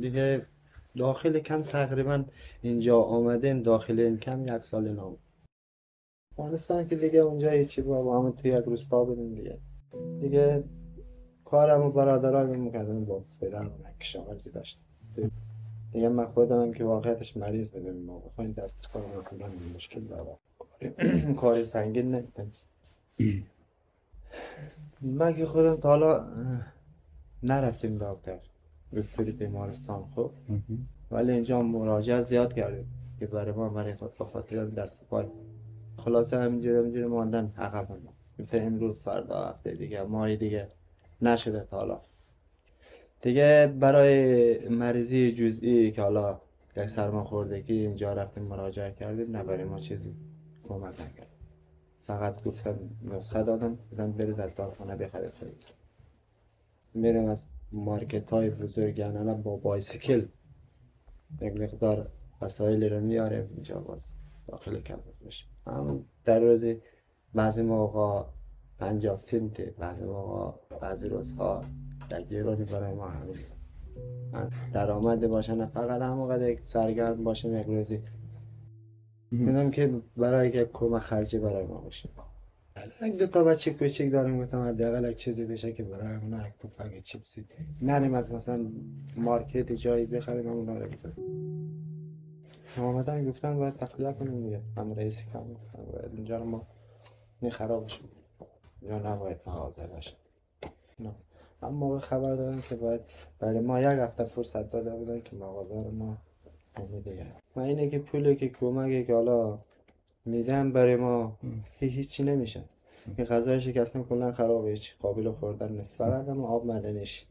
دیگه داخل کم تقریبا اینجا آمدیم داخل این کم یک سال نام افغانستان که دیگه اونجا هیچی بود با همون توی یک روستا بودیم دیگه کارم و برادران میکردم با فیرم کشاورزی داشتم دیگه من خودم هم که واقعیتش مریض بدیم با خواهی دست کارم کنم مشکل دارم کاری سنگین نکتم من که خودم تا حالا نرفتیم دکتر به بیمارستان خوب ولی اینجا مراجعه زیاد کردیم که برای ما برای خود با خاطر دست پای خلاصه همینجوری ماندن عقب ماندن گفتن امروز فردا هفته دیگه ماه دیگه نشده تا حالا دیگه برای مریضی جزئی که حالا یک سرماخوردگی اینجا رفتیم مراجعه کردیم نه برای ما چیزی کمک نکرد فقط گفتن نسخه دادن بودن برید از داروخانه بخرید خرید میرم از مارکت های بزرگ انالا با بایسیکل یک مقدار وسایل رو میاریم اینجا باز داخل کمپ میشه همون در روزی بعضی موقع 50 سنت بعضی موقع بعضی روزها یک یورو برای ما همین درآمد باشه نه فقط همونقدر سرگرم باشیم یک روزی میدونم که برای یک کمک خرجی برای ما باشه یک دو تا بچه کوچک داریم گفتم حداقل یک چیزی بشه که برای اونا یک پفک چیپسی نریم از مثلا مارکت جایی بخریم اونا رو بگیریم آمدن گفتن باید تخلیه کنیم دیگه هم رئیسی کم گفتن باید اینجا رو ما نخرابش میکنیم اینجا نباید مغازه باشه هم موقع خبر دادن که باید برای ما یک هفته فرصت داده بودن که مغازه رو ما امیده من اینه که پولی که کمکه که حالا میدم برای ما هیچی نمیشه این غذای شکستم کلا خرابه هیچ قابل خوردن نیست فقط اما آب معدنیش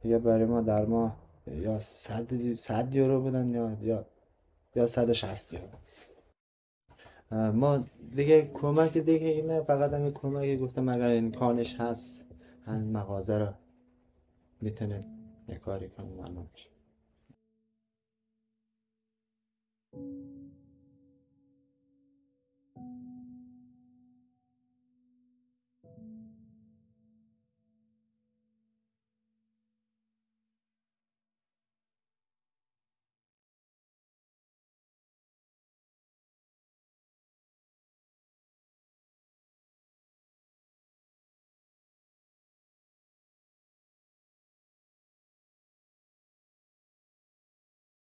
دیگه برای ما در ما یا 100 یورو بودن یا 160 یورو ما دیگه کمک دیگه اینه فقط همین کمکی گفتم اگر امکانش هست هم مغازه را میتونه یه کاری کنه ممنون میشه